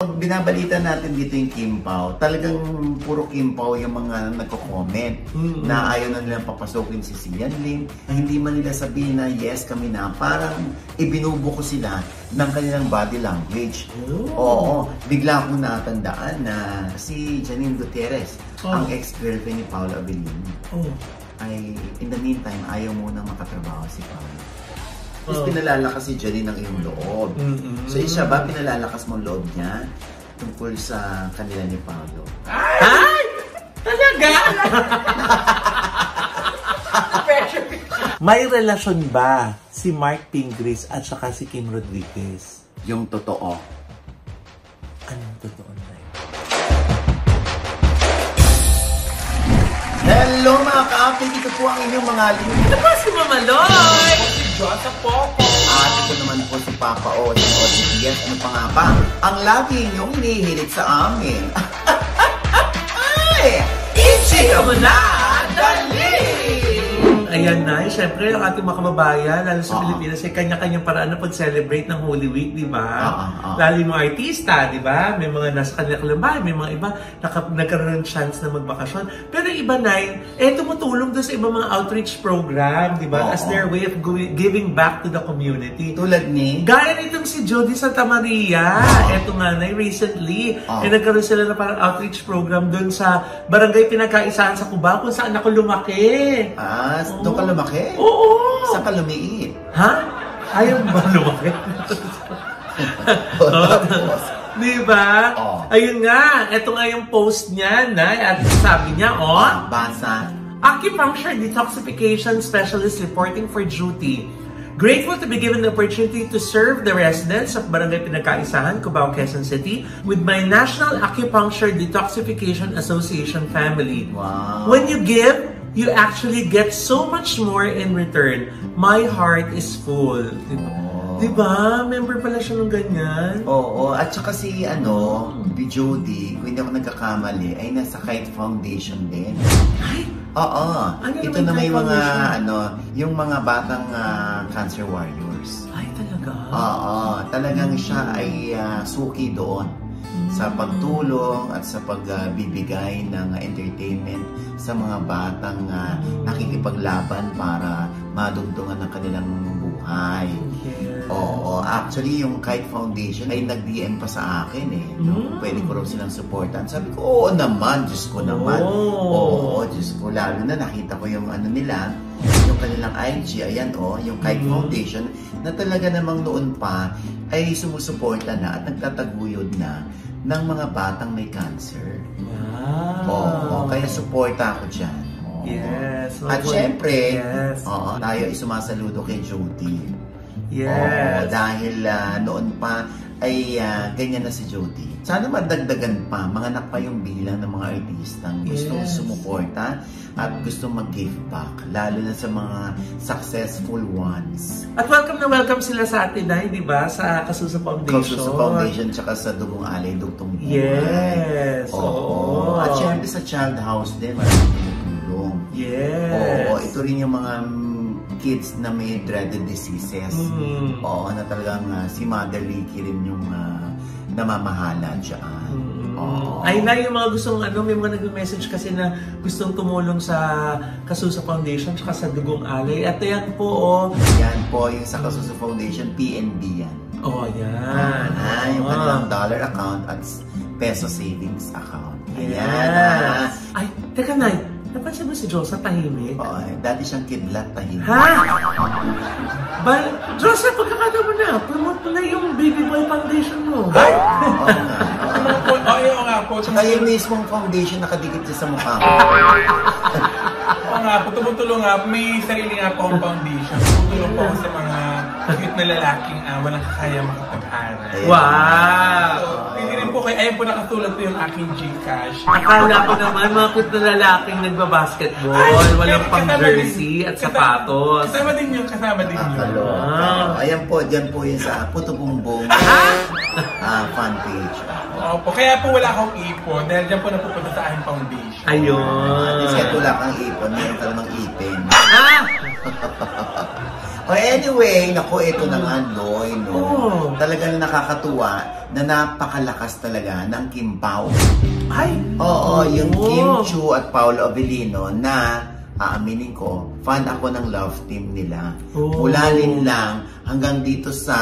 Pag binabalita natin dito yung KimPau, talagang puro KimPau yung mga nagko-comment na ayaw na nilang papasukin si Sian Lim, na hindi man nila sabihin na yes kami na, parang ibinubuko sila ng kanilang body language. Oo, bigla akong natandaan na si Janine Gutierrez, ang ex-girlfriend ni Paulo Avelino, ay in the meantime, ayaw muna makatrabaho si Paulo. Tapos pinalalakas si Jodi ng iyong loob. So siya ba, pinalalakas mong loob niya tungkol sa kanila ni Paulo? Ay! Ay! Talaga? May relasyon ba si Mark Pingris at saka si Kim Rodriguez? Yung totoo. Anong totoo na yun? Hello mga ka-update! Ito po ang inyong mga lingkod. Ito po si Mama LOI! Sa Popo. At ito naman po si Papa O, si Ogie Diaz. Ano pa nga ba? Ang lagi niyong hinihilit sa amin. Ay! Ichika mo na! Dali! Ayan na. Siyempre, ang ating mga kababayan, lalo sa Pilipinas, ay kanya-kanyang paraan na pag-celebrate ng Holy Week, di ba? Lalo yung mga artista, di ba? May mga nasa kanila kalambahan, may mga iba nagkaroon ng chance na magbakasyon. Pero iba na yun, tumutulong doon sa ibang mga outreach program, di ba? As their way of giving back to the community. Tulad ni? Gaya nitong si Jodi Santa Maria. Eto nga na, recently, nagkaroon sila na parang outreach program doon sa Barangay Pinagkaisa sa Cubao, kung saan ako lumaki. Doon ka lumaki? Oo! Saan ka lumiit? Ha? Ayaw ba lumaki? Diba? Ayun nga, eto nga yung post niya, na, at sabi niya, basa. Acupuncture Detoxification Specialist reporting for duty. Grateful to be given the opportunity to serve the residents of Barangay Pinagkaisahan, Cubao, Quezon City with my National Acupuncture Detoxification Association family. Wow. When you give, you actually get so much more in return. My heart is full. Diba? Diba? Member pala siya ng ganyan. Oo. At saka si, Jodi, kung hindi ako nagkakamali, ay nasa Kythe Foundation din. Ay? Oo. Ano ito na may mga, yung mga batang cancer warriors. Ay, talaga? Oo. Talagang siya ay suki doon sa pagtulong at sa pagbibigay ng entertainment sa mga batang nakikipaglaban para madugtungan ang kanilang buhay. Oo, actually yung Kythe Foundation ay nag-DM pa sa akin pwede ko raw silang supportan. Sabi ko, oo naman, Diyos ko naman. Oo, Diyos ko. Lalo na nakita ko yung nila, yung kanilang IG, ayan yung Kythe Foundation na talaga namang noon pa ay sumusuporta na at nagtataguyod na ng mga batang may cancer. Wow! Oo, kaya suporta ako dyan. Yes. At syempre, tayo ay sumasaludo kay Jodi. Yes. Dahil noon pa ay ganyan na si Jodi. Sana madagdagan pa, manganak pa yung bilang ng mga artistang gustong sumuporta at gustong mag-give back, lalo na sa mga successful ones. At welcome na welcome sila sa atin ay, di ba? Sa Kasusa Foundation. Kasusa Foundation, tsaka sa Dugong Alay, Dugtong Buhay. Yes! Oo. At syempre sa Child House din, maraming tumutulong. Yes! Oo, ito rin yung mga kids na may dreaded diseases. Oo, na talagang si Mother Ricky rin yung namamahala dyan. Ayun na yung mga gustong, may mga nag-message kasi na gustong tumulong sa Kasusa Foundation tsaka sa Dugong Alay. At yan po, Yan po, yung sa Kasusa Foundation, PNB yan. Yan. Yung kanilang dollar account at peso savings account. Ayan. Yes. Ay, teka na, napansin mo si Josa tahimik? Dati siyang kidlat tahimik. Ha? Josa, pagkakata mo na, promote na yung Baby Boy Foundation mo. Ay! Oo nga po. Kaya yung mismong foundation nakadikit siya sa mukha ko. Oo nga po, tumutulong nga. May sarili nga po ang foundation. Tumutulong po sa mga cute na lalaking walang kakaya makapag-aral. Wow! Okay, ayun po nakatulad po yung aking Gcash. Akala ko naman, mga cute na lalaking nagbabasketball, walang pang-jersey at sapatos. Kasama din yun, kasama din yun. Ayan po, dyan po yun sa Puto Bumbong fan page. Opo, kaya po wala akong ipon dahil dyan po napupunta sa aking foundation. Ayun. Kasi wala kang ipon, mayroon ka namang ipin. Oh, anyway, naku, ito na nga, Loy, no? Oh. Talagang nakakatuwa na napakalakas talaga ng KimPau. Ay! Oo, yung Kim Chiu at Paulo Avelino na, aaminin ko, fan ako ng love team nila. Oh. Mula lang hanggang dito sa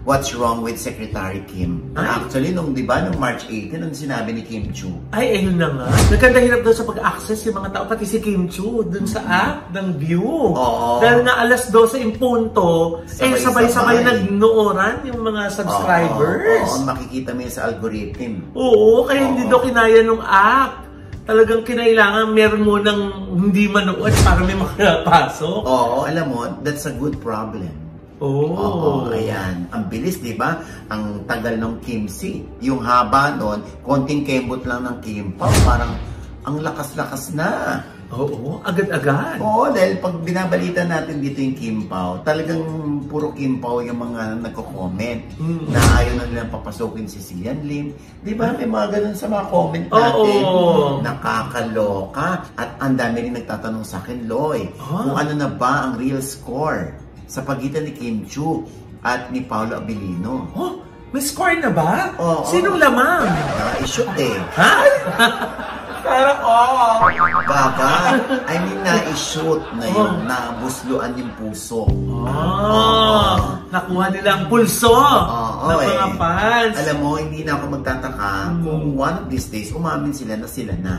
What's Wrong with Secretary Kim. Ay. Actually, nung, di ba, nung March 18, nung sinabi ni Kim Chiu. Ay, ayun na nga. Nagkandahirap daw sa pag-access yung mga tao, pati si Kim Chiu, dun sa app ng View. Oo. Dahil na alas 12 in punto, sabay-sabay nag-nooran yung mga subscribers. Oo, makikita mo sa algorithm. Oo, kaya hindi daw kinaya nung app. Talagang kinailangan meron mo ng hindi manood para may makapasok. Oo, alam mo, that's a good problem. Oh. Oo, ayan. Ang bilis, di ba? Ang tagal ng Kim C. Yung haba nun, konting kembot lang ng KimPau. Parang ang lakas-lakas na. Oo, agad-agad. Oo, dahil pag binabalita natin dito yung KimPau, talagang puro KimPau yung mga nagko-comment na ayaw na nilang papasukin si Sian Lim. Di ba? May mga ganun sa mga comment natin. Oo. Nakakaloka. At ang dami rin nagtatanong sa akin, Loy, kung ano na ba ang real score sa pagitan ni Kim Chiu at ni Paulo Avelino. Oh, may score na ba? Oo. Sinong lamang? Na-shoot eh. Ha? Pero Baka, I mean, na-shoot na yun. Nabusluan yung puso. Nakuha nila ang pulso ng mga fans. Alam mo, hindi na ako magtataka kung one of these days, umamin sila na.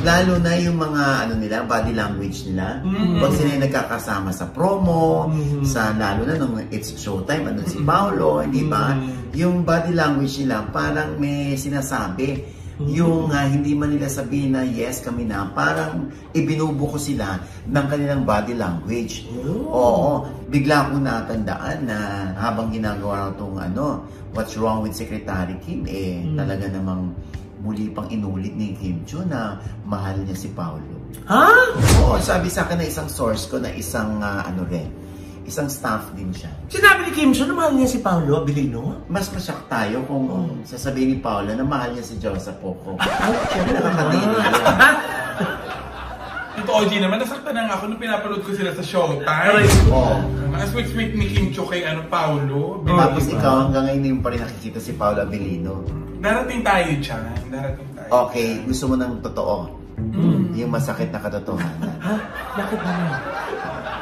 Lalo na yung mga body language nila. Pag sila yung nagkakasama sa promo, sa lalo na nung It's Showtime, si Paulo, di ba? Yung body language nila parang may sinasabi. Yung hindi man nila sabihin na yes kami na, parang ibinubuko sila ng kanilang body language. Oo. Bigla akong natandaan na habang ginagawa na itong What's Wrong with Secretary Kim, talaga namang muli pang inulit ni Kim Chiu na mahal niya si Paulo. Ha? Oo, sabi sa akin na isang source ko na isang isang staff din siya. Sinabi ni Kim Chiu na mahal niya si Paulo Avelino? Mas masyak tayo kung sasabihin ni Paulo na mahal niya si Joseph Poco. Siyempre nakakatini. Ito, Ogie naman, nasaktan na ako nung pinapanood ko sila sa Showtime. Oo. Mas sweet-sweet ni Kim Chiu kay Paulo. Tapos ikaw, hanggang ngayon yung pa rin nakikita si Paulo Avelino. Darating tayo dyan. Darating tayo. Okay, gusto mo ng totoo. Yung masakit na katotohanan. Ha? Bakit ba naman?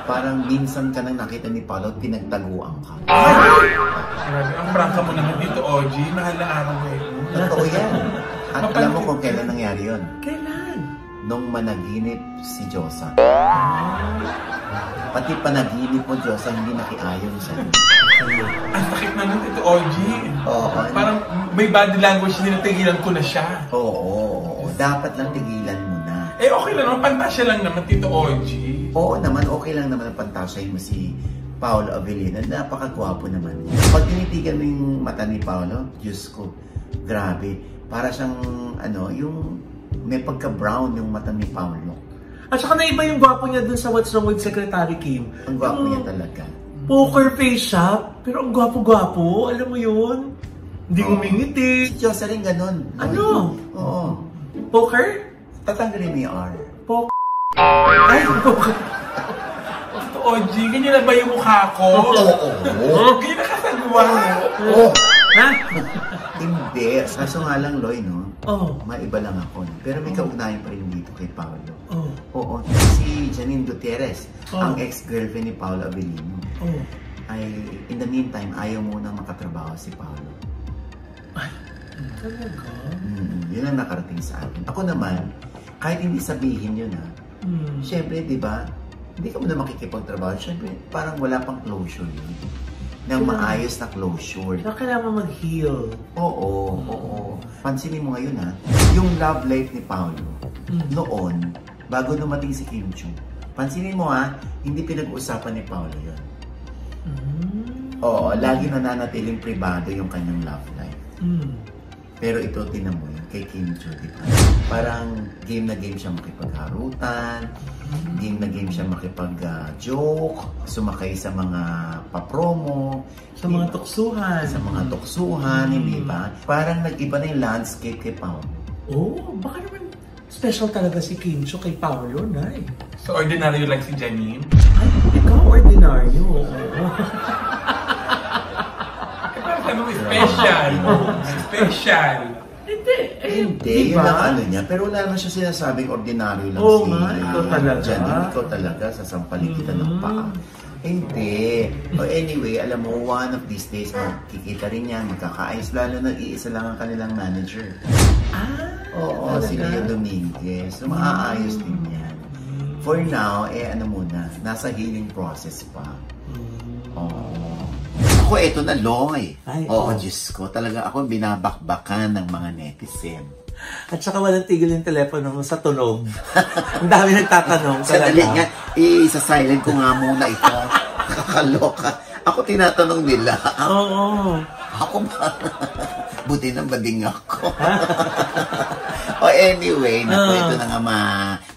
Parang minsan ka nang nakita ni Paulo at pinagtaguan ka. Ang prangka mo naman dito, Ogie. Mahal na araw eh. Totoo yan. At alam mo kung kailan nangyari yun? Kailan? Nung managinip si Diyosa. Pati panaginip mo, Diyosa, hindi nakiayon siya. Ang sakit na nun ito, Ogie. Parang may body language, hindi natigilan ko na siya. Oo. Dapat lang tigilan mo na. Eh, okay lang naman. Pantasya lang naman, Tito Ogie. Oo naman. Okay lang naman ang pantasya mo si Paulo Avelino. Napakagwapo naman. Pag tinitigan mo yung mata ni Paulo, Diyos ko, grabe. Para siyang, yung may pagka-brown yung mata ni Paulo. At saka na iba yung gwapo niya dun sa What's Wrong with Secretary Kim. Ang gwapo niya talaga. Poker face siya, pero ang gwapo-gwapo. Alam mo yun? Hindi gumingiti. Si Diyosa rin ganun. Ano? Oo. Poker? Tatanggalin mo yung R. Poker. Ay, poker. Ogie, ganyan na ba yung mukha ko? Oo. Ganyan na kasagawa. Oo. Ha? Hindi. Kaso nga lang, Loy, no? Oo. Maiba lang ako. Pero may kaugnayan pa rin dito kay Paulo. Oo. Oo. Si Janine Gutierrez, ang ex-girlfriend ni Paulo Avelino. Ay, in the meantime, ayaw munang makatrabaho si Paulo. Ay, talaga? Yun ang nakarating sa akin. Ako naman, kahit hindi sabihin yun siyempre, di ba, hindi ka muna makikipagtrabaho. Siyempre, parang wala pang closure yun. Nang maayos na closure. Kailangan mag-heal. Oo. Pansinin mo ngayon yung love life ni Paulo, noon, bago dumating si Kim Chiu. Pansinin mo hindi pinag-usapan ni Paulo yun. Oo, lagi nananatiling privado yung kanyang love life. Pero ito, tinan mo yun, kay Kim Chiu, diba? Parang game na game siya makipagharutan, game na game siya makipag-joke, sumakay sa mga papromo, sa mga tuksuhan. Sa mga tuksuhan, hindi ba? Parang nag-iba na yung landscape kay Paulo. Oo, baka naman special talaga si Kim Chiu kay Paulo, na eh. So ordinary like si Janine? Ay, ikaw ordinaryo. Parang sabi mo, special. Special. Hindi. Hindi, yun lang ano niya. Pero wala naman siya sinasabing ordinaryo lang si Janine. Ikaw talaga, sasampalin kita ng paa. Hindi. Oh, anyway, alam mo, one of these days, magkikita rin yan, magkakaayos, lalo na iisa lang ang kanilang manager. Ah, oo, si Leo Dominguez. So, maaayos din yan. For now, eh, ano muna, nasa healing process pa. Oo. Ako, eto na, Loy. Oo, Diyos ko, talaga ako binabakbakan ng mga netizen. At saka walang tigil yung telepono mo sa tunog. Ang dami nagtatanong. Sadali nga, isa-silent ko nga muna ito. Kakaloka. Ako tinatanong nila. Oo. Ako ba? Buti nang bading ako. Oh, anyway, naku, ito na nga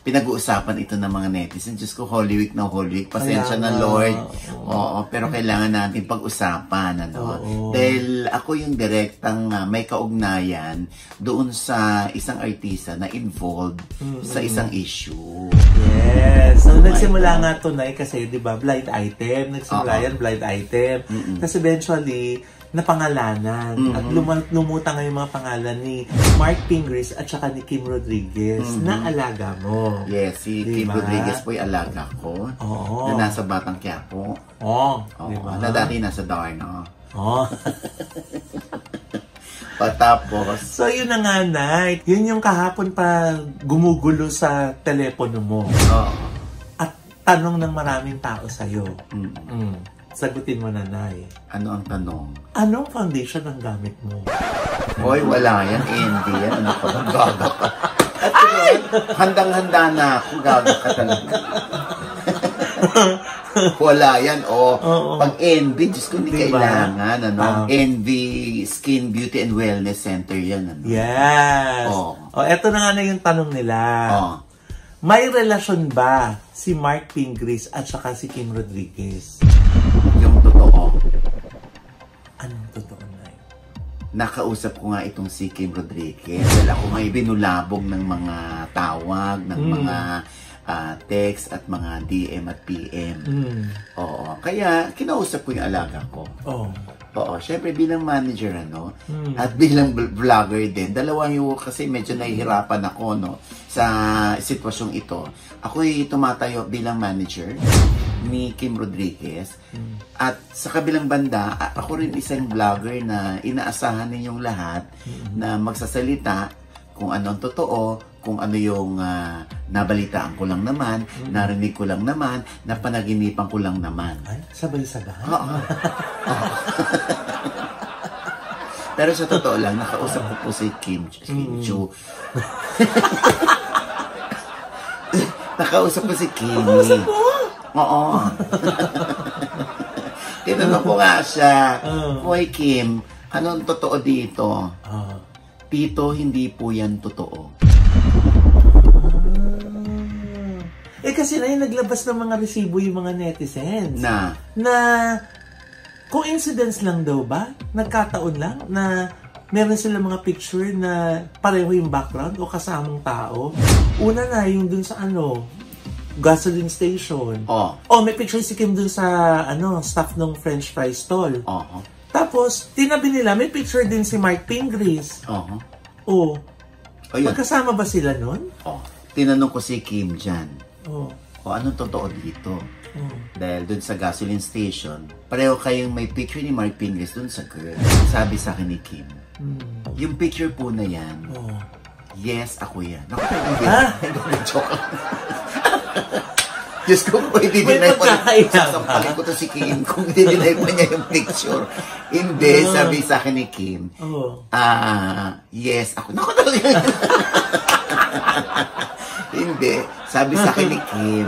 pinag-uusapan ito ng mga netizen. Diyos ko, Holy Week na Holy Week. Pasensya na, Lord. Oo, pero kailangan natin pag-usapan. Ano? Dahil ako yung direktang may kaugnayan doon sa isang artista na involved sa isang issue. Yes. So, nagsimula nga tunay kasi, di ba, blind item. Nagsimula yan, blind item. Tapos eventually, napangalanan. At lumutang nga yung mga pangalan ni Mark Pingris at saka ni Kim Rodriguez na alaga mo. Yes, si Kim Rodriguez po yung alaga ko. Oo. Na nasa Batang Quiapo. Oo. Diba? Na dati nasa Darno. Oo. Patapos. So, yun na nga, Nay. Yun yung kahapon pa gumugulo sa telepono mo. Oo. At tanong ng maraming tao sa'yo. Sagutin mo na, Nay. Ano ang tanong? Anong foundation ang gamit mo? Hoy, wala yan. Envy yan. Ano pa? Gaga ka. At handang-handa na ako. Gaga ka talaga. Wala yan. O, pag Envy, Diyos ko, hindi kailangan. Ano? Envy Skin Beauty and Wellness Center yan. Ano? Yes. O, eto na nga na yung tanong nila. May relasyon ba si Mark Pingris at saka si Kim Rodriguez? Yung totoo. Anong totoo na yun? Nakausap ko nga itong si Kim Rodriguez. Dahil ako may binulabog ng mga tawag, ng mga text at mga DM at PM. Oo. Kaya kinausap ko yung alaga ko. Oo. Oo. Siyempre bilang manager, ano, at bilang vlogger din. Dalawa yung kasi medyo nahihirapan ako, no, sa sitwasyong ito. Ako'y tumatayo bilang manager ni Kim Rodriguez. At sa kabilang banda, ako rin isang vlogger na inaasahan ninyong lahat na magsasalita kung ano ang totoo, kung ano yung nabalitaan ko lang naman, narinig ko lang naman, napanaginipan ko lang naman. Ay, sabay-sabay. Oo. Pero sa totoo lang, nakausap ko po si Kim Chiu. Nakausap ko si Kim. Nakausap ko? Oo. Tinanong ko nga siya, Hoy Kim, anong totoo dito? Tito, hindi po yan totoo. Eh kasi na yung naglabas ng mga resibo yung mga netizens. Na coincidence lang daw ba? Nagkataon lang na meron sila mga picture na pareho yung background o kasamang tao. Una na yung dun sa ano, gasoline station. Oh, may picture si Kim dun sa ano, staff ng French fry stall. Tapos, tinabi nila, may picture din si Mark Pingris. Magkasama ba sila nun? Tinanong ko si Kim dyan. O anong totoo dito? Dahil doon sa gasoline station, pareho kayong may picture ni Mark Pingris doon sa girl. Sabi sa akin ni Kim, yung picture po na yan, yes, ako yan. Naku, joke lang. Diyos ko, kung i-deny pa niya, sasampalin ko to si Kim kung i-deny pa niya yung picture. Hindi, sabi sa akin ni Kim, yes, ako. Naku, talaga yan. Hindi. Sabi sa akin ni Kim,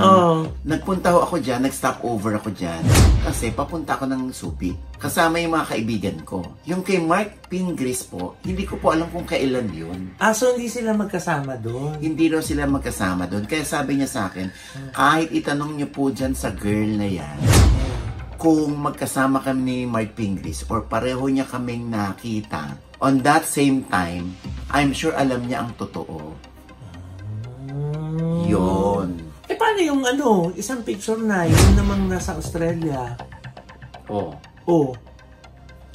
nagpunta ho ako dyan, nag-stopover ako dyan. Kasi papunta ako ng Supi. Kasama yung mga kaibigan ko. Yung kay Mark Pingris po, hindi ko po alam kung kailan yun. So hindi sila magkasama doon? Hindi daw sila magkasama doon. Kaya sabi niya sa akin, kahit itanong niyo po dyan sa girl na yan, kung magkasama kami ni Mark Pingris or pareho niya kaming nakita, on that same time, I'm sure alam niya ang totoo. Yun. Eh, paano paano yung ano, isang picture na, yung namang nasa Australia? Oo. Oh. Oo.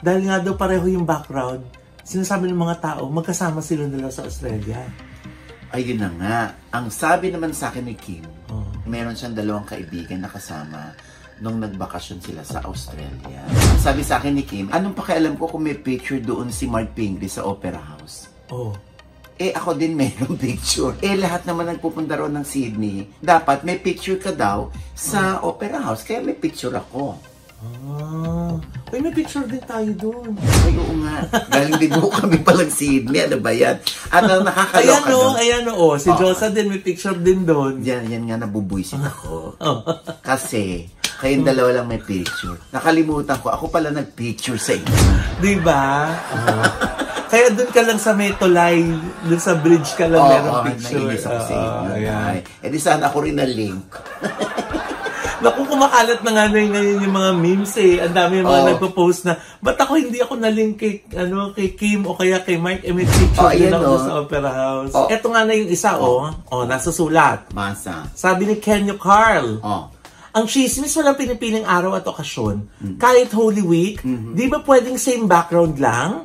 Dahil nga daw pareho yung background, sinasabi ng mga tao, magkasama sila nila sa Australia. Ayun na nga. Ang sabi naman sa akin ni Kim, meron siyang dalawang kaibigan na kasama nung nagbakasyon sila sa Australia. Ang sabi sa akin ni Kim, anong pakialam ko kung may picture doon si Mark Pingris sa Opera House? Oo. Oh. Eh, ako din mayroong picture. Eh, lahat naman nagpupunta roon ng Sydney. Dapat may picture ka daw sa Opera House. Kaya may picture ako. Ah. Uy, may picture din tayo doon. Ay, oo nga. Galing din mo kami palang Sydney. Ano ba yan? At ang nakakaloka doon. Ayan o. Oh. Si Josa din, may picture din doon. Yan nga, nabubuisin ako. Kasi, kayong dalawa lang may picture. Nakalimutan ko. Ako pala nag-picture sa inyo. Diba? Kaya doon ka lang sa Metolay, doon sa bridge ka lang merong picture. Oo, nainis ako sa inyo. E di saan ako rin na-link. Naku, kumakalat na nga ngayon yung mga memes eh. Ang dami yung mga nagpo-post na, ba't ako hindi ako na-link kay Kim o kaya kay Mike? Eh, may picture din ako sa Opera House. Eto nga na yung isa, nasa sulat. Masa. Sabi ni Kenyo Carl. Ang chismis walang pinipiling araw at okasyon. Kahit Holy Week, di ba pwedeng same background lang?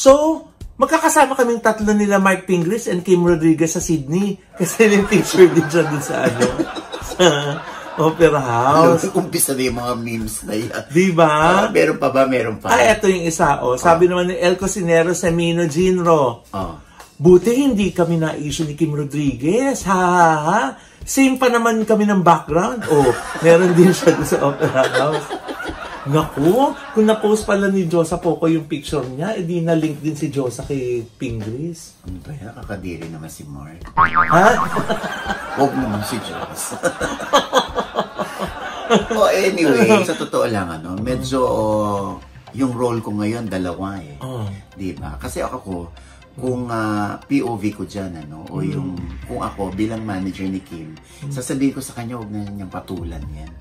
So, magkakasama kaming tatlo nila Mark Pingris and Kim Rodriguez sa Sydney. Kasi yung picture din siya dun sa ano, sa Opera House. Umpisa na yung mga memes na yan. Diba? Meron pa ba? Meron pa. Ay, eto yung isa. Sabi naman ni El Cocinero Semino Jinro. Buti hindi kami na-issue ni Kim Rodriguez. Ha. Same pa naman kami ng background. Meron din siya dun sa Opera House. Naku, kung na-post pala ni Josa Poco yung picture niya, edi na-link din si Josa kay Pingris. Ano ba yan? Kakadiri naman si Mark. Ha? Huwag naman si Josa. Anyway, sa totoo lang, ano, medyo yung role ko ngayon, dalawa eh. Diba? Kasi ako, kung POV ko dyan, ano, o yung, kung ako bilang manager ni Kim, sasabihin ko sa kanya, huwag na niyang patulan yan.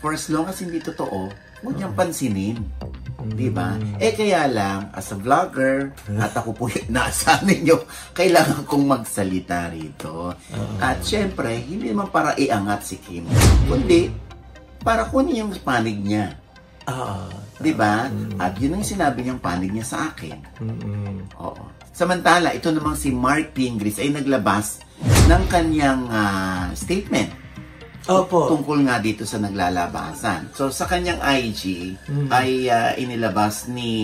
For as long as hindi totoo, huwag niyang pansinin. Diba? Eh, kaya lang, as a vlogger, at ako po yung naasahan ninyo, kailangan kong magsalita rito. At syempre, hindi naman para iangat si Kim, kundi, para kunin yung panig niya. Diba? At yun ang sinabi niyang panig niya sa akin. Oo. Samantala, ito namang si Mark Pingris ay naglabas ng kanyang statement. Opo. Tungkol nga dito sa naglalabasan. So, sa kanyang IG ay inilabas ni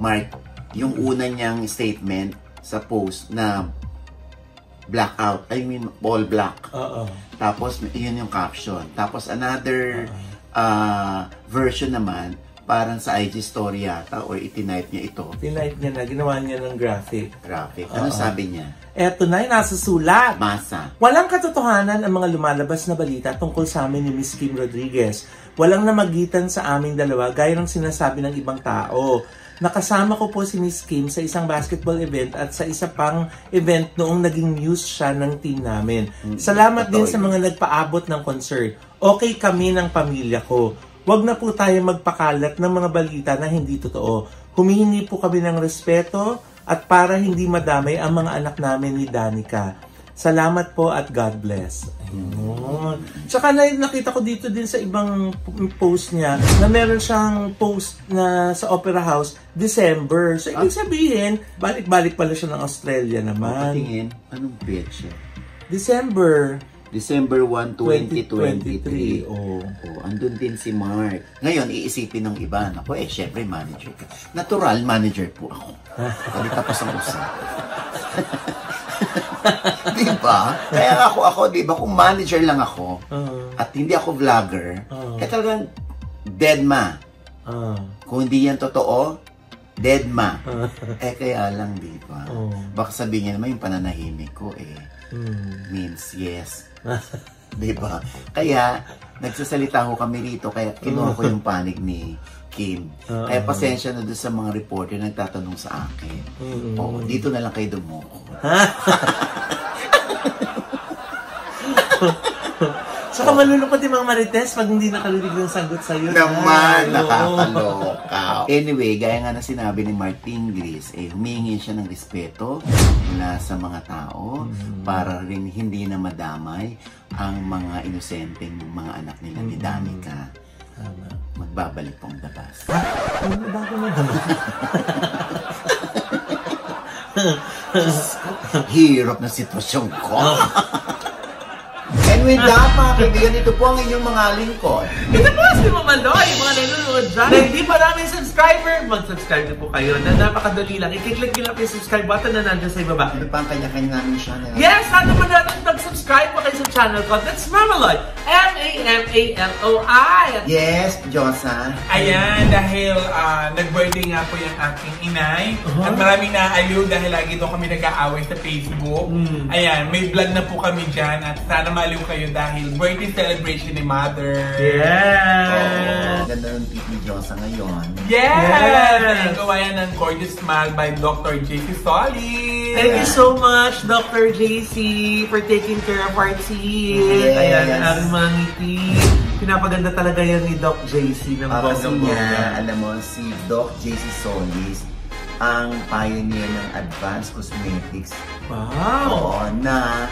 Mark yung una niyang statement sa post na blackout. I mean, all black. Tapos, yun yung caption. Tapos, another version naman, parang sa IG story yata or itinipe niya ito. Tinipe niya na, ginawa niya ng graphic. Ano sabi niya? Eto na yung nasa sulat. Masa. Walang katotohanan ang mga lumalabas na balita tungkol sa amin ni Miss Kim Rodriguez. Walang namagitan sa aming dalawa gaya ng sinasabi ng ibang tao. Nakasama ko po si Miss Kim sa isang basketball event at sa isa pang event noong naging news siya ng team namin. Salamat din sa mga nagpaabot ng concert. Okay kami ng pamilya ko. Huwag na po tayo magpakalat ng mga balita na hindi totoo. Humihingi po kami ng respeto at para hindi madamay ang mga anak namin ni Danica. Salamat po at God bless. Ayun. Tsaka nakita ko dito din sa ibang post niya na meron siyang post na sa Opera House, December. So, ibig sabihin, balik-balik pala siya ng Australia naman. Patingin, anong bitch? December 1, 2023. Andun din si Mark. Ngayon, iisipin ng iba. Ako, syempre, manager ka. Natural manager po ako. Kali tapos ang usap. Diba? Kaya ako, diba? Kung manager lang ako, at hindi ako vlogger, kaya talagang dead ma. Kung hindi yan totoo, dead ma. Kaya lang, diba? Baka sabihin niya naman yung pananahimik ko, means yes. Diba? Kaya, nagsasalita ko kami rito, kaya kinuha ko yung panig ni Kim. Kaya pasensya na doon sa mga reporter nagtatanong sa akin. Dito na lang kayo dumoko. Saka malulungkot yung mga marites pag hindi nakalilig ng sagot sa'yo. Naman, nakakaloka. Anyway, gaya nga na sinabi ni Mark Pingris, eh, humingi siya ng respeto mula sa mga tao para rin hindi na madamay ang mga inosenteng mga anak nila ni Danica. Magbabalik pong dabas. Ano ba ako nabalik? Hirap na sitwasyon ko. And with that, mga kaibigan, ito po ang inyong mga lingkod. Ito po si Mama Loy, mga nanonood dyan. Na hindi pa namin subscriber, mag-subscribe na po kayo. Na napakadali lang. I-click nyo lang yung subscribe button na nandiyan sa ibaba. Ito pa ang kanya-kanya namin siya. Yes, ano po natin mag-subscribe po kayo sa channel ko. That's Mama Loy. M-A-M-A-L-O-I. Yes, Josa. Ayan, dahil nag-birthday nga po yung aking inay. At maraming naaliw dahil lagi doon kami nag-aaway sa Facebook. Ayan, may vlog na po kami dyan at sana maaliw kayo dahil birthday celebration ni Mother. Yes! Ganda ng tip ni Josa ngayon. Yes! Nagawa yan ng Gorgeous Smile by Dr. JC Solis. Thank you so much, Dr. JC, for taking care of our teeth. Ayan, ang mga ngiti. Pinapaganda talaga yan ni Doc JC. Para sa niya, alam mo, si Doc JC Solis ang pioneer ng advanced cosmetics. Wow! Oo, na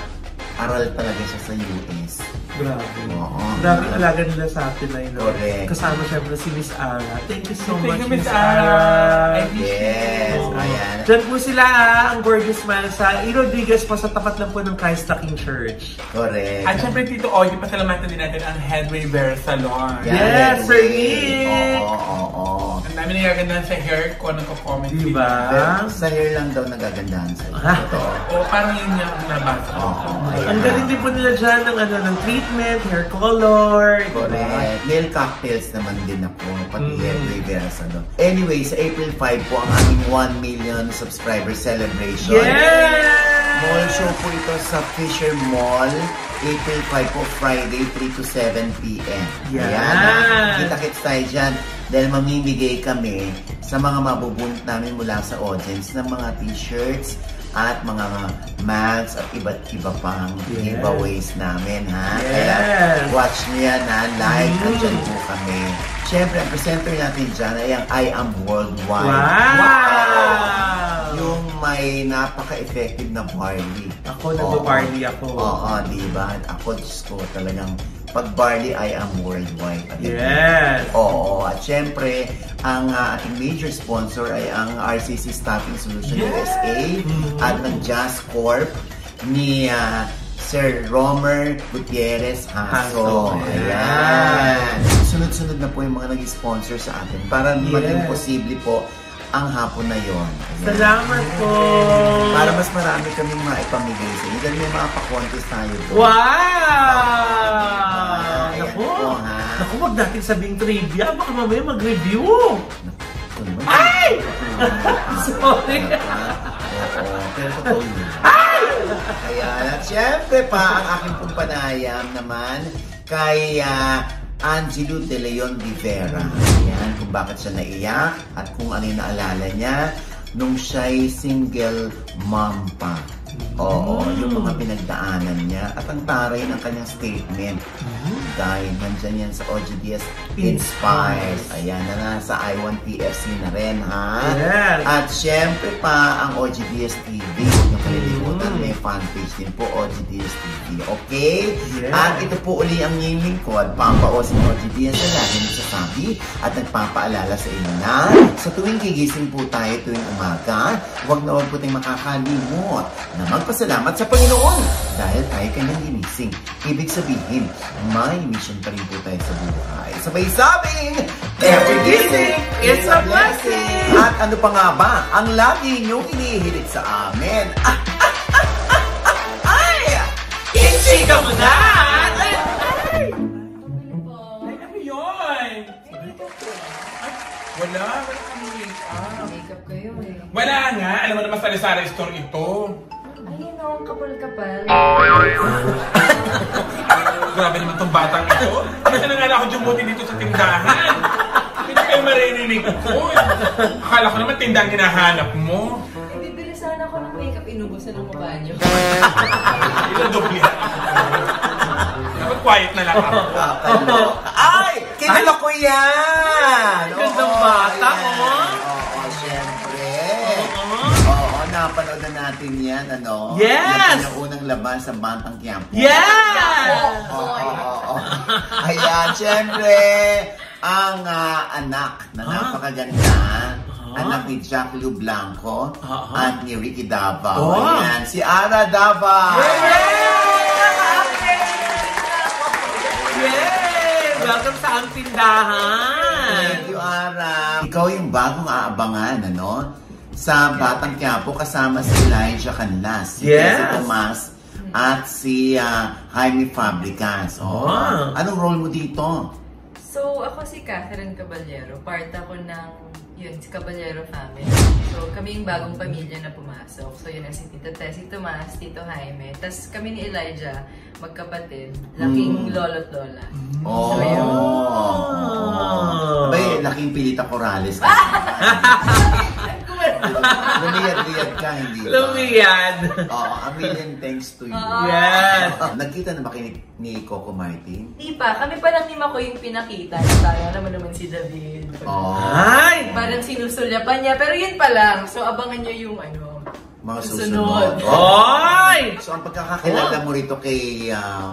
aral talaga siya sa US. Grabe. Oo. Grabe talaga nila sa atin na yun. Correct. Kasama siyempre si Miss Ara. Thank you so much, Miss Ara. Yes. Ayan. Diyan po sila, ang Gorgeous Smile sa Rodriguez po, sa tapat lang po ng Christ the King Church. Correct. At siyempre, Tito Ogie, pasalamatan din natin ang Headway Bear Salon. Yes, sir. Oo. Ang dami nagagandahan sa hair ko, nagko-comment. Diba? Sa hair lang daw nagagandahan sa'yo. Oo, parang yun niya ang nabasa. Oo. Ang galing din po nila dyan ng, ano, ng treatment, hair color. Correct. Nail cocktails naman din ako, pati hair reverse. Ano. Anyway, sa April 5 po ang aming 1 million subscriber celebration. Yes! Mall show po ito sa Fisher Mall. April 5 po, Friday, 3 to 7 p.m. Yes! Ayan. Kita-kits tayo dyan dahil mamimigay kami sa mga mabubunot namin mula sa audience ng mga t-shirts at mga mags at iba't iba pang giveaways namin, ha? Yes. Kaya watch nyo yan, ha? Like, at dyan po kami. Siyempre, ang presenter natin dyan ay ang I Am Worldwide. Wow! Yung may napaka-effective na barley. Ako, nag-barley ako. Oo, diba? Ako, Diyos ko, talagang pag barley, I Am Worldwide. Yes! Oo. At syempre, ang ating major sponsor ay ang RCC Staffing Solution USA at ng Jazz Corp ni Sir Romer Gutierrez Haso. Ayan. Sunod-sunod na po yung mga nag-sponsor sa atin para maging posible po ang hapon na yon. Salamat po! Para mas marami kaming maipamigay sa inyo. Dahil may makapakontest tayo doon. Wow! Naku! Naku, wag natin sabing trivia. Baka mamaya mag-review. Ay! Sorry! Pero totoo yun. Ay! Kaya, siyempre pa, ang aking pumpanayam naman kay Angelo De Leon Rivera. Ayan, kung bakit siya naiyak at kung ano yung naalala niya nung siya'y single mom pa. Oo, yung mga pinagdaanan niya at ang taray ng kanyang statement. Dahil nandyan yan sa Ogie Diaz Inspires. Ayan na sa I1TFC na rin, ha? Yes. At syempre pa, ang Ogie Diaz TV. Huwag niyong kalilimutan, may fanpage din po, Ogie Diaz TV. Okay? Yes. At ito po uli ang ngayong lingkod. Pampaosin Ogie Diaz na lagi nagsasabi at nagpapaalala sa inyo na sa tuwing gigising po tayo tuwing umaga, huwag na huwag po tayong makakalimot na magpasalamat sa Panginoon dahil tayo kanyang ginising. Ibig sabihin, may mission pa rin po tayo sa buhay. Sabay-sabing, every gising is a blessing! At ano pa nga ba ang lagi niyong inihilig sa amin? Ay! Kinchika mo na! Ay! Ay! Ano yun? Wala, wala kang make-up. Make-up kayo, eh. Wala nga, alam mo naman sa Sari-Sari Store ito. Ay, no, kapal-kapal. Grabe naman itong batang ito. Kasi na nga ako jumuti dito sa tindahan. Hindi kayo maririnig ko. Akala ko naman tindahan hinahanap mo. Ay, bibilisan ako ng makeup. Inubusan ang mukha niyo. Ito, doble. Dapat quiet na lang ako. Ay! Kilala ko yan! Gandang bata, oo, siyempre. Oo, napanood na natin yan, ano? Yes! Yung unang laban sa Batang Quiapo. Yes! Oo. Ayan, siyempre, ang anak na napakaganda. Anak ni Jack Lou Blanco at ni Ricky Davao. Ayan, si Ara Davao. Yay! Welcome sa ang tindahan. Thank you, Ara. Ikaw yung bagong aabangan, ano? Sa Batang Quiapo, kasama si Elijah Canlas, si Jesse Tomas, at si Jaime Fabricas. Anong role mo dito? So, ako si Catherine Caballero. Part ako ng yun, si Caballero family. So, kami yung bagong pamilya na pumasok. So, yun na si Tita Tessie Tomas, Tito Jaime. Tapos kami ni Elijah, magkapatid, laking lolo't lola. So, yun. Abay, laking Pilita Corrales. Lumiyad-liyad ka, hindi ba? Lumiyad! Oo, a million thanks to you. Yes! Nagkita na ba kayo ni Coco Martin? Di pa. Kami pa lang ni Makoy yung pinakita. Tayo naman si David. Ay! Parang sinusulya pa niya. Pero yun pa lang. So, abangan niyo yung ano. Mga susunod. Oy! So, ang pagkakakilala mo rito kay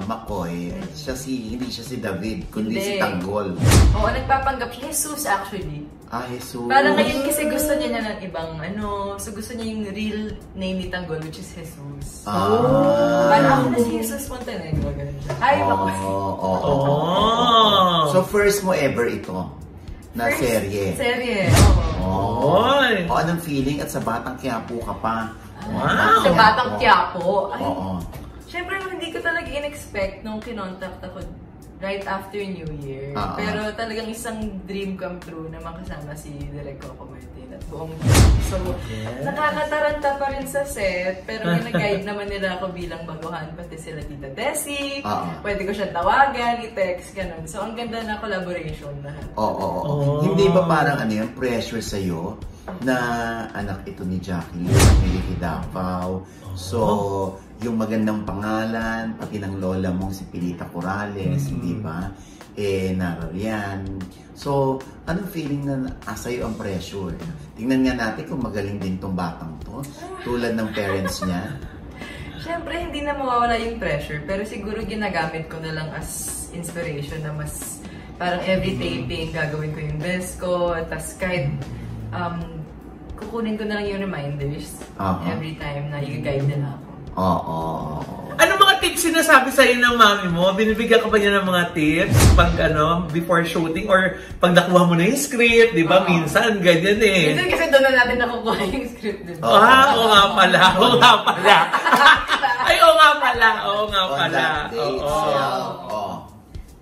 Makoy, hindi siya si David, kundi si Tanggol. Oo, nagpapanggap siya. Jesus, actually. Ah, Jesus. Parang ngayon kasi gusto niya na ng ibang ano. So, gusto niya yung real name ni Tanggol, which is Jesus. Ah. Parang ako na si Jesus Montenegro. Ay, Makoy. So, first mo ever ito? Na serye. Serye, oo. O, anong feeling? At sa Batang Quiapo ka pa. Wow! Sa Batang Quiapo? Oo. Siyempre, hindi ko talaga in-expect nung kinontact ako right after New Year. Pero talagang isang dream come true na makasama si Direk Coco Martin at buong team. So, nakakataranta pa rin sa set, pero gina-guide naman nila ako bilang baguhan, pati sila Tita Tessie, pwede ko siya tawagan, i-text, ganun. So, ang ganda na collaboration na. Hindi ba parang ano yung pressure sa'yo na anak ito ni Jackie, ni Ricky Davao? So, yung magandang pangalan, pati ng lola mong si Pilita Corrales, hindi ba? Eh, narariyan. So, anong feeling na sa'yo ang pressure? Tingnan nga natin kung magaling din tong batang to, tulad ng parents niya. Siyempre, hindi na mawawala yung pressure, pero siguro ginagamit ko na lang as inspiration na mas parang every taping, gagawin ko yung best ko, tas kahit kukunin ko na lang yung reminders every time na i-guide na ako. Ano mga tips sinasabi sa'yo ng mami mo? Binibigyan ka ba niya ng mga tips pag ano, before shooting or pag nakuha mo na yung script, di ba? Minsan, ganyan eh. Minsan kasi doon na natin nakukuha yung script, di ba? Oo nga pala. Ay, oo nga pala.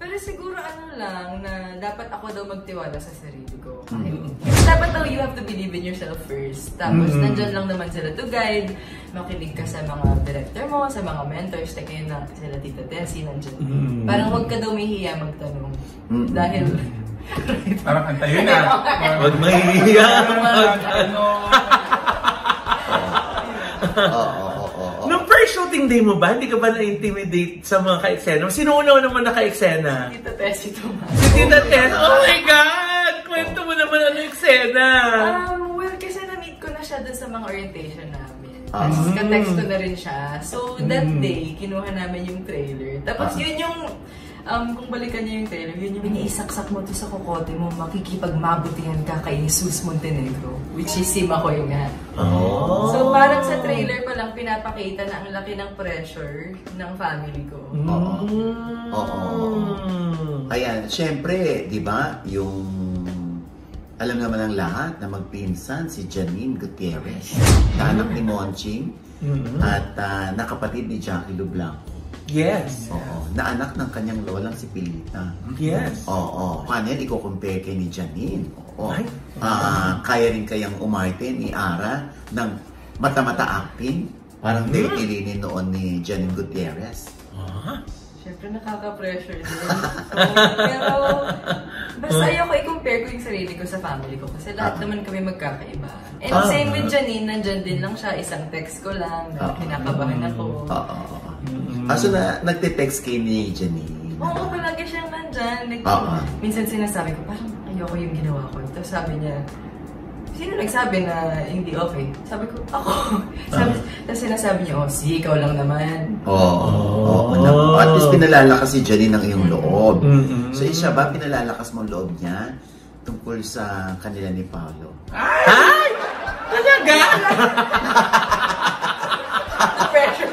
Pero siguro ano lang na dapat ako daw magtiwala sa sarili ko. Dapat daw you have to believe in yourself first. Tapos nandyan lang naman sila to guide. Makinig ka sa mga director mo, sa mga mentors. Teka yun lang sila Tita Tessie nandyan. Parang huwag ka daw mahihiya magtanong. Dahil... Parang antayo na. Huwag mahihiya magtanong. Nung first shooting day mo ba, hindi ka ba na-intimidate sa mga ka-eksena? Sino una naman na ka-eksena? Si Tita Tessie Tomas. Si Tita Tessie? Oh my God! Kwento mo naman ano yung eksena. Well, kasi na-meet ko na siya dun sa mga orientation namin. Tapos ka-text ko na rin siya. So, that day, kinuha namin yung trailer. Tapos yun yung, kung balikan niya yung trailer, yun yung iniisaksak mo to sa kokote mo, makikipagmabutihan ka kay Jesus Montenegro, which is si Makoy nga. So, parang sa trailer pa lang, pinapakita na ang laki ng pressure ng family ko. Ayan, syempre, di ba, yung alam naman ang lahat na magpinsan si Janine Gutierrez, anak ni Monching, at nakapatid ni Jackie Lou Blanco. Yes. Na anak ng kanyang lolang si Pilita. Yes. Paano yan, i-compare kay ni Janine? Kaya rin kayang umarte ni Ara ng mata-mata-acting, parang nililinin noon ni Janine Gutierrez. Siyempre nakaka-pressure din. Pero basta ayoko i-compare ko yung sarili ko sa family ko kasi lahat naman kami magkakaiba. And same with Janine, nandyan din lang siya. Isang text ko lang, kinakabahan ako. So nagte-text kay ni Janine? Oo, palagi siyang nandyan. Like, minsan sinasabi ko, parang ayoko yung ginawa ko. Tapos sabi niya, sino nagsabi na hindi okay? Sabi ko, ako. Tapos sinasabi niya, oh, si ikaw lang naman. Oo. At least pinalalakas si Janine ang iyong loob. So, siya ba pinalalakas mo ang loob niya tungkol sa kanila ni Paulo? Ay! Talaga? Pressure.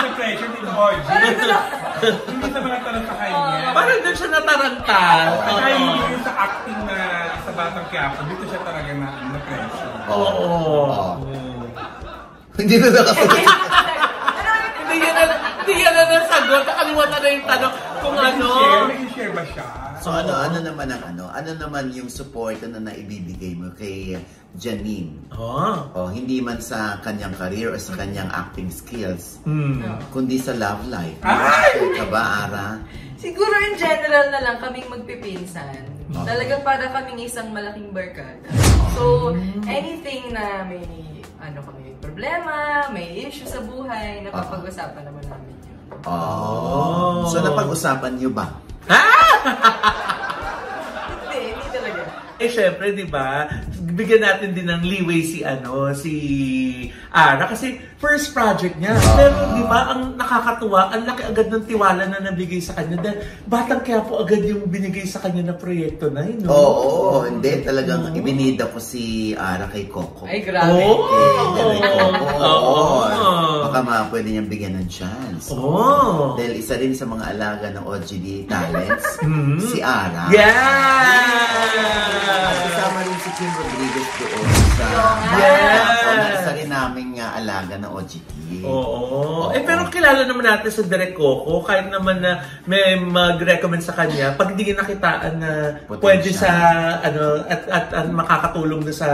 Mag-pressure ni Gorgeous. Hindi naman nagtanong sa kanya. Parang doon siya nataranta. Kaya yun sa acting na sa Batang Quiapo, dito siya talaga na-pressure. Oo. Hindi na nakasagot. Hindi yan na nasagot. Nakaliwata na yung tanong kung ano. Nag-share ba siya? So ano naman yung support na naibibigay mo kay Janine? Oh, hindi man sa kanyang career o sa kanyang acting skills, kundi sa love life. Ay! Ka ba, Ara? Siguro in general na lang kaming magpipinsan. Talagang para kaming isang malaking barkada. So, anything na may kami problema, may issue sa buhay, napapag-usapan naman namin yun. So, napag-usapan niyo ba? Hindi talaga. Eh, syempre, di ba? Bigyan natin din ng leeway si Ara. Kasi first project niya. Pero, di ba, ang nakakatuwa, ang laki agad ng tiwala na nabigay sa kanya. Dahil Batang Quiapo agad yung binigay sa kanya na proyekto na yun. Oo, hindi. Talagang ibinida ko si Ara kay Coco. Ay, grabe. Baka pwede niyang bigyan ng chance. Dahil isa rin sa mga alaga ng OGD Talents, si Ara. Yeah! Kasama rin si Kim Rodriguez doon sa isa rin naming alaga ng OGD. Eh pero kilala naman natin sa Direk Coco, kahit naman na may mag-recommend sa kanya, pag hindi nakitaan na pwede sa, at makakatulong na sa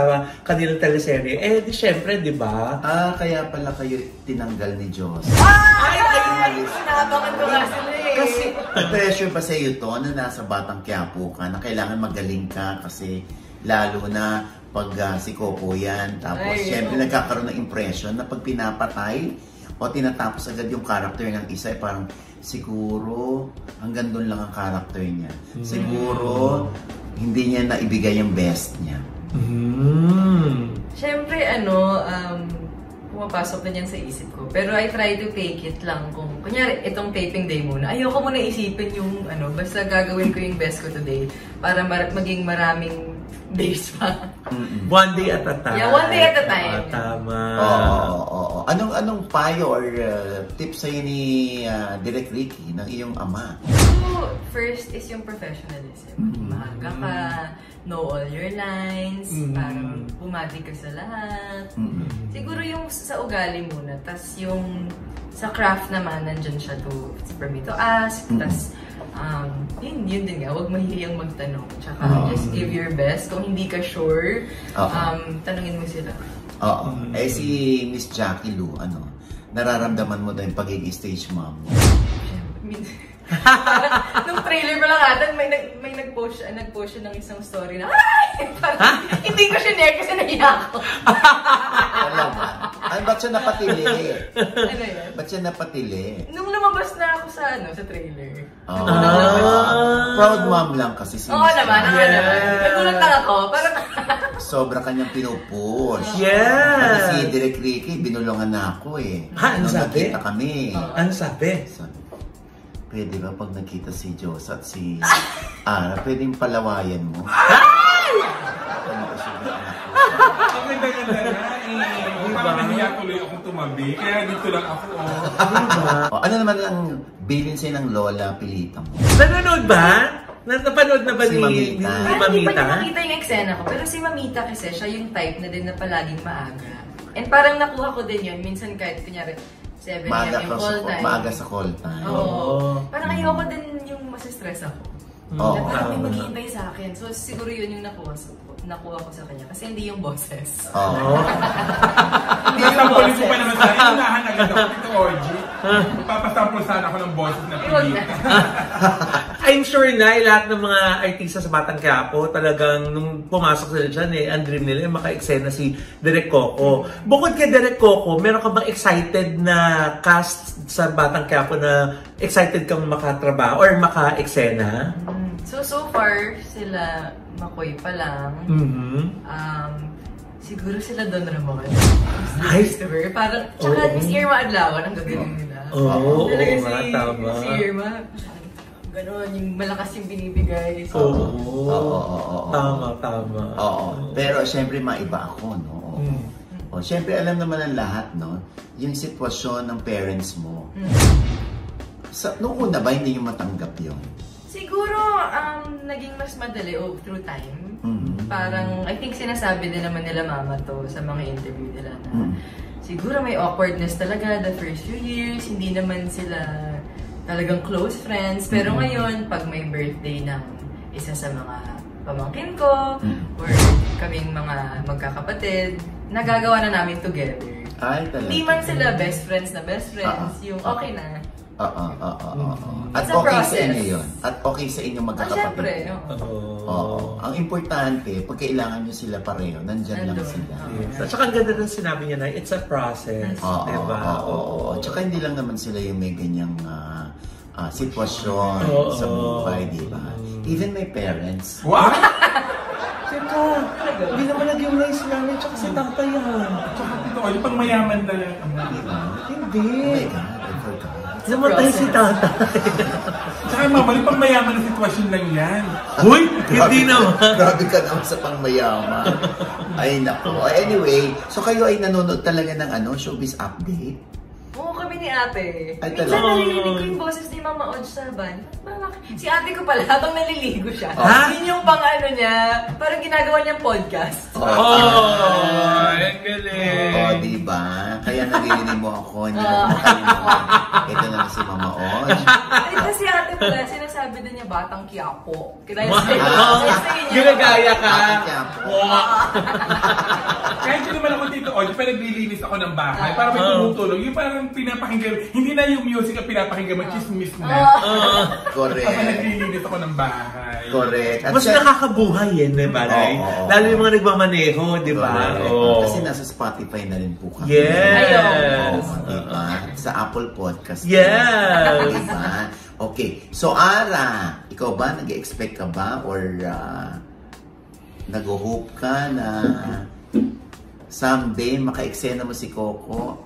kanilang teleserye, eh di syempre, di ba? Kaya pala kayo tinanggal ni Diyos. Ay! Sinabakan ko nga sila eh. Kasi, pressure pa sa'yo to na nasa Batang Quiapo ka, na kailangan magaling ka kasi lalo na pag si Coco yan. Tapos, syempre, nagkakaroon ng impression na pag pinapatay o tinatapos agad yung character ng isa, eh, parang siguro hanggang doon lang ang character niya. Siguro, hindi niya naibigay yung best niya. Syempre, pumapasok na yan sa isip ko. Pero I try to take it lang kung, kunyari, itong taping day muna. Ayoko muna isipin yung, basta gagawin ko yung best ko today para maging maraming days pa. One day at a time. Yeah, one day at a time. Tama. Oo. Anong payo or tips sa'yo ni Direk Ricky ng iyong ama? So, first is yung professionalism. Mahaga ka, know all your lines, parang pumati ka sa lahat. Siguro yung sa ugali muna, tas yung sa craft naman, nandyan siya to, for me to ask, tas yun din nga, huwag mahihiyang magtanong. Tsaka just give your best. Kung hindi ka sure, tanungin mo sila. Eh si Miss Jackie Lu, nararamdaman mo na yung pagiging stage mom mo? Nung trailer pa lang atan, may nag-post siya ng isang story na, ay! Parang, hindi ko siya nare kasi nahiya ako. Ba't siya napatili? Ano yan? Ba't siya napatili? Nung lumabas na ako sa trailer. Proud mom lang kasi si Miss. Oo naman, nagulat lang ako. Parang, sobra kanyang pinupush. Kasi si Direk Ricky, binulungan na ako eh. Ano sabi? Nakita kami. Ano sabi? Pwede ba pag nakita si Diyos at si Ara, pwedeng palawayan mo? Ay! Ang ganda-ganda na eh. Parang nahiya tuloy akong tumabi, kaya dito lang ako. Ano naman ang bilin sa'yo ng lola Pilita mo? Nanonood ba? Napanood na ba ni Mamita? Hindi pa niya nakita yung eksena ko, pero si Mamita kasi siya yung type na din na palaging maaga. And parang nakuha ko din yun, minsan kahit kunyari, 7 a.m. yung call time. Maaga sa call time. Oo. Parang ayoko din yung masistress ako. Parang may mag-iibay sa akin. So siguro yun yung nakuha ko sa kanya. Kasi hindi yung boses. Hindi yung boses. Sampulin ko pa naman sa'yo. Inahan agad ako. Ito, Ogie. Papastample sana ako ng boses na Pilita. I'm sure na lahat ng mga artista sa Batang Quiapo, talagang nung pumasok sila dyan, eh, ang dream nila ay maka-eksena si Direk Coco. Bukod kay Direk Coco, meron ka bang excited na cast sa Batang Quiapo na excited kang makatrabaho or maka-eksena? So far, sila Makoy pa lang. Siguro sila Don Ramon. Parang, tsaka Miss Irma Adlawan, ang gagawin nila. Oo, tama. Si Irma, gano'n, yung malakas yung binibigay. Oo, tama. Oo, pero siyempre maiba ako, no? O, siyempre alam naman ang lahat, no? Yung sitwasyon ng parents mo. Noong una ba, hindi nyo matanggap yun? Siguro, naging mas madali through time. Parang, I think sinasabi din naman nila mama to sa mga interview nila na siguro may awkwardness talaga the first few years, hindi naman sila talagang close friends. Pero ngayon, pag may birthday ng isa sa mga pamangkin ko or kaming mga magkakapatid, nagagawa na namin together. Hindi man sila best friends, yung okay na. At okay sa inyo yun. At okay sa inyo magkakapatid. Ang importante, pag kailangan nyo sila pareho, nandyan lang sila. At saka ang ganda ng sinabi niya na, it's a process. At saka hindi lang naman sila yung may ganyang sitwasyon sa buhay, di ba? Even my parents. What? Siyempre, hindi naman naging rice namin, tsaka si tatay yan. Tsaka dito, yung pang mayaman na yan. Hindi. Oh my God, I forgot. Namatay si tatay. Tsaka mamali, pang mayaman na sitwasyon lang yan. Uy, hindi naman. Grabe ka naman sa pang mayaman. Ay, naku. Anyway, so kayo ay nanonood talaga ng showbiz update? Oo, kami ni ate. Ay, talaga. Minsan nalilinig ko yung boses ni Mama Odge sa ban. Si ate ko pala, habang naliligo siya. Yun yung pang niya, parang ginagawa niyang podcast. Ang galing. Diba? Kaya nalilinig mo ako, hindi mo makalimutan. Ito na si Mama Odge. Ito si ate pala, sinasabi din niya, Batang Quiapo. Ginagaya ka. Batang Quiapo. Kahit naman ako dito, Odge, pa naglilinis ako ng bahay. Para may tumutulong. Yung parang pinapakinggan, hindi na yung music na pinapakinggan, mag-chismis na. Correct. Kapag naglilinis ako ng bahay. Correct. Mas nakakabuhay yan, di ba? Lalo yung mga nagmamaneho, di ba? Kasi nasa Spotify na rin po kami. Yes! Sa Apple Podcast. Yes! Diba? Okay. So, Ara, ikaw ba? Nag-expect ka ba? Or nag-hope ka na someday maka-eksena mo si Coco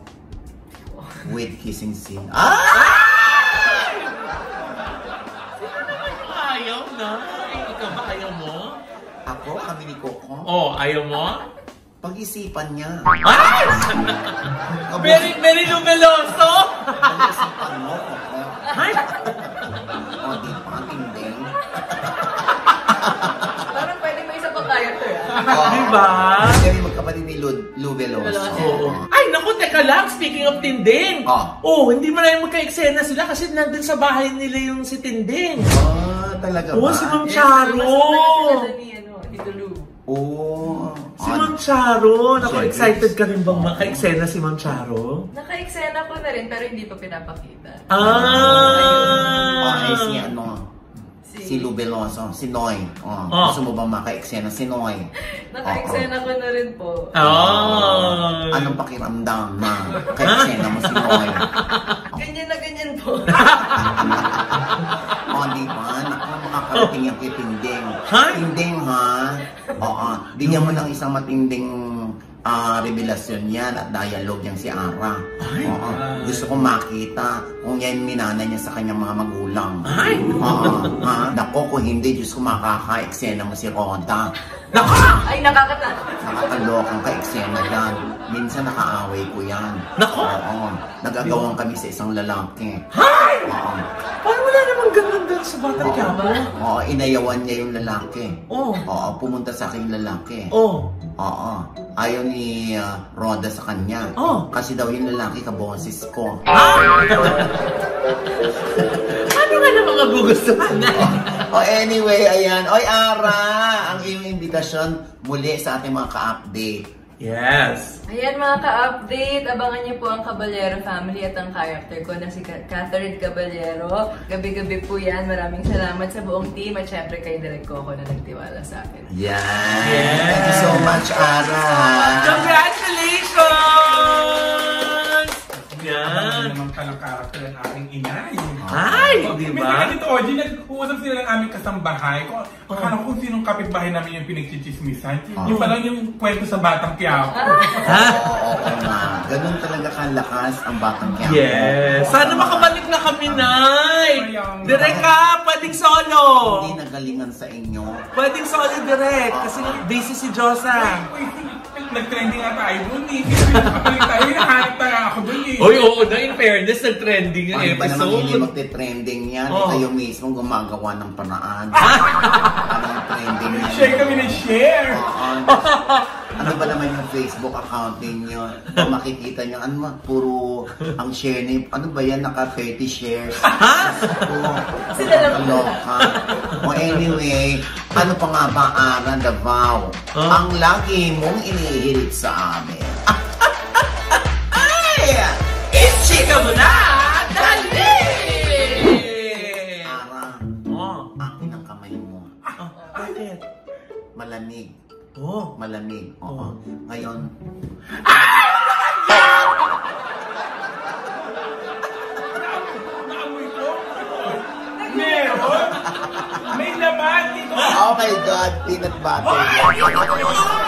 with kissing scene? Sino naman yung ayaw na? Ikaw ba? Ayaw mo? Ako? Kami ni Coco? Oo, ayaw mo? Pag-isipan niya. Ay! Very lumeloso! Pag-isipan mo, Coco. Ay! O, di pa, tinding. Parang pwede may isa pa tayo to, ah. Diba? Kami magkapatid ni Lubeloso. Ay, naku, teka lang. Speaking of Tinding. Oh, hindi maraming magka-eksena sila kasi nandun sa bahay nila yung si Tinding. Talaga ba? Si Ma'am Charo. Si Ma'am Charo, naka-excited ka rin bang maka-eksena si Ma'am Charo? Naka-eksena ko na rin, pero hindi pa pinapakita. Ayos niya, si Lubeloso, si Noy. Gusto mo bang maka-eksena si Noy? Naka-eksena ko na rin po. Anong pakiramdam na ka-eksena mo si Noy? Ganyan na ganyan po. Di ba? Nakakarating yung kitinding. Tinding, ha? Bigyan mo ng isang matinding revelasyon yan at dialogue yan si Ara. Gusto kong makita kung yan minanay niya sa kanyang mga magulang. Dako, kung hindi, Diyos ko, makaka-eksena mo si Roda. Naka! Ay, nakakatakot. Nakakalokang ka-eksena yan. Minsan nakaaway ko yan. Nako! Nagagawang kami sa isang lalaki. Hay! Parang wala namang ganun doon sa Batang Quiapo. Inayawan niya yung lalaki. Pumunta sa akin yung lalaki. Ayaw ni Roda sa kanya. Kasi daw yung lalaki kaboses ko. Ano nga naman kagugustuhan na? Anyway, ayan. Oy, Ara! Ang iyong imbitasyon muli sa ating mga ka-update. Yes! Ayan mga ka-update, abangan niyo po ang Caballero family at ang character ko na si Catherine Caballero. Gabi-gabi po yan. Maraming salamat sa buong team at syempre kay Direk Coco na nagtiwala sa akin. Yes! Yes. Thank you so much, Ara! Congratulations! Yan! Abangan naman pa ng character ng aking inay. Ay! Diba? May ganito, Ogie, nag-uusap sila ng aming kasambahay. Akala ko kung sinong kapitbahay namin yung pinagchichismisan. Yung palang yung kwento sa Batang Quiapo. Ha? Oo na. Ganun talaga kalakas ang Batang Quiapo. Yes! Sana makabalik na kami, Nay! Direk ka! Pwedeng solo! Hindi nagalingan sa inyo. Pwedeng solo, Direk! Kasi busy si Josa. Nag-trending nga tayo dun eh. Kapalik tayo, hinahanap tayo ako dun eh. Uy, oo na. In fairness, nag-trending ang episode. Ano ba naman hindi magte-trending yan? Kayo mismo gumagawa ng panaan. Ano yung trending yan? Share kami na share! Ano ba naman yung Facebook account ninyo? Kung makikita nyo, ano man, puro ang share name. Ano ba yan? Naka 30 shares. Ha? Sila lang ka. O anyway, ano pa nga ba, Ara, Davao? Ang lagi mong inihirit sa amin. Ay! Itchika mo na! Dali! Ara, akin ang kamay mo. Bakit? Malamig. Oh, malamig. Oo. Ngayon. Ah! Naamoy ko? Meron? May laman dito. Oh my God, peanut butter.